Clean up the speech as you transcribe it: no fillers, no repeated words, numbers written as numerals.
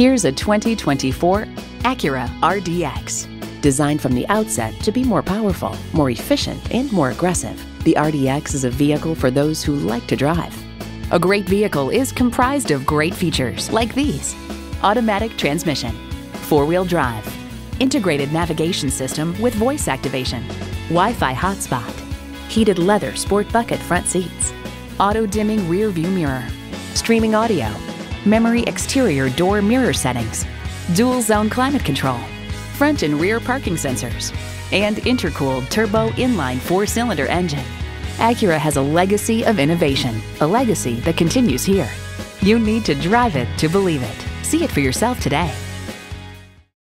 Here's a 2024 Acura RDX. Designed from the outset to be more powerful, more efficient, and more aggressive, the RDX is a vehicle for those who like to drive. A great vehicle is comprised of great features like these: automatic transmission, four-wheel drive, integrated navigation system with voice activation, Wi-Fi hotspot, heated leather sport bucket front seats, auto-dimming rear view mirror, streaming audio, memory exterior door mirror settings, dual zone climate control, front and rear parking sensors, and intercooled turbo inline four-cylinder engine. Acura has a legacy of innovation, a legacy that continues here. You need to drive it to believe it. See it for yourself today.